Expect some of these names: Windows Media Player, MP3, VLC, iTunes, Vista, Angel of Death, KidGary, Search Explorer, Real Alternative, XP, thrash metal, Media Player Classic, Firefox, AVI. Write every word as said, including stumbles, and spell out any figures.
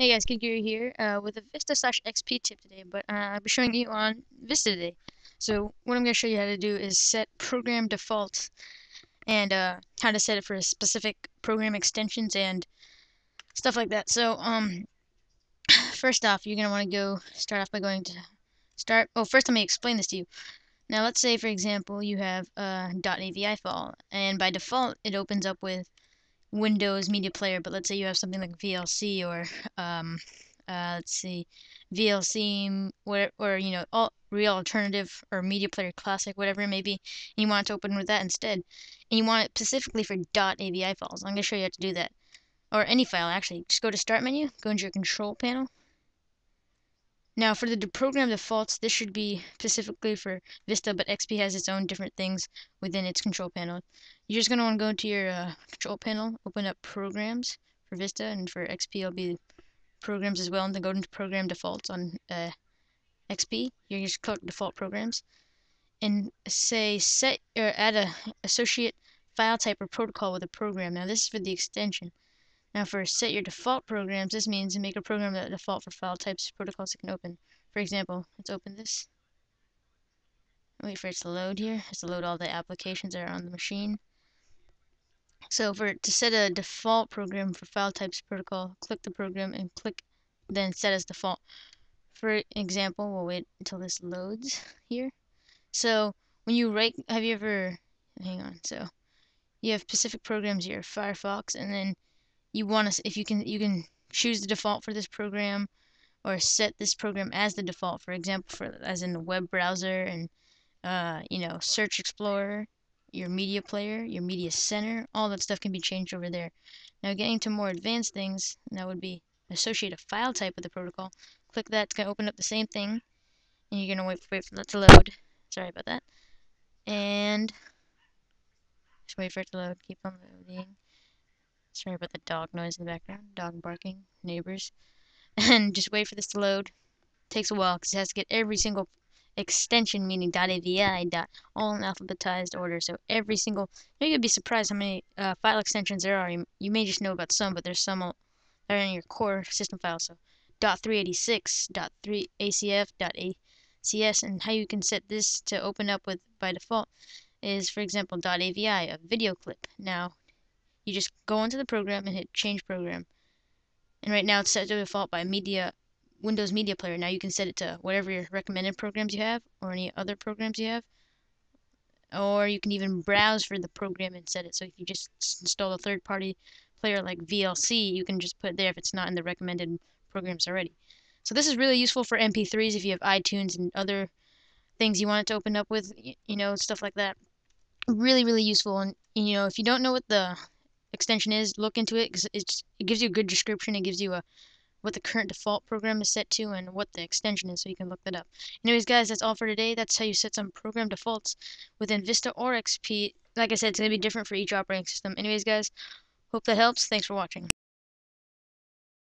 Hey guys, KidGary here uh, with a Vista slash X P tip today, but uh, I'll be showing you on Vista today. So what I'm going to show you how to do is set program default and uh, how to set it for specific program extensions and stuff like that. So um, first off, you're going to want to go start off by going to start. Oh, first let me explain this to you. Now let's say, for example, you have a .avi file, and by default it opens up with Windows Media Player, but let's say you have something like V L C or um, uh, let's see, V L C or, or you know, all, Real Alternative or Media Player Classic, whatever it may be, and you want it to open with that instead, and you want it specifically for .avi files. I'm going to show you how to do that, or any file actually. Just go to Start menu, go into your Control panel. Now for the program defaults, this should be specifically for Vista, but X P has its own different things within its control panel. You're just going to want to go into your uh, control panel, open up Programs for Vista, and for X P it'll be Programs as well, and then go into Program Defaults on uh, X P. You just click Default Programs, and say set or add a associate file type or protocol with a program. Now this is for the extension. Now for set your default programs, this means to make a program that default for file types, protocols it can open. For example, let's open this. Wait for it to load here. It has to load all the applications that are on the machine. So for to set a default program for file types protocol, click the program and click then set as default. For example, we'll wait until this loads here. So when you write, have you ever, hang on, so you have specific programs here, Firefox, and then you want to, if you can, you can choose the default for this program, or set this program as the default. For example, for as in the web browser and uh, you know, Search Explorer, your media player, your media center, all that stuff can be changed over there. Now, getting to more advanced things, that would be associate a file type with the protocol. Click that; it's gonna open up the same thing, and you're gonna wait, wait for that to load. Sorry about that, and just wait for it to load. Keep on loading. Sorry about the dog noise in the background, dog barking, neighbors. And just wait for this to load. It takes a while because it has to get every single extension, meaning .avi, all in alphabetized order. So every single, you're gonna be surprised how many uh, file extensions there are. You, you may just know about some, but there's some that are in your core system files. So .three eighty-six, .three A C F, .acs, and how you can set this to open up with by default is, for example, .avi, a video clip. Now, you just go into the program and hit Change Program. And right now it's set to default by Media Windows Media Player. Now you can set it to whatever your recommended programs you have, or any other programs you have. Or you can even browse for the program and set it. So if you just install a third-party player like V L C, you can just put it there if it's not in the recommended programs already. So this is really useful for M P threes if you have iTunes and other things you want it to open up with, you know, stuff like that. Really, really useful. And, you know, if you don't know what the extension is, look into it, because it gives you a good description. It gives you a what the current default program is set to and what the extension is, so you can look that up. Anyways guys, that's all for today. That's how you set some program defaults within Vista or X P. Like I said, it's going to be different for each operating system. Anyways guys, hope that helps. Thanks for watching.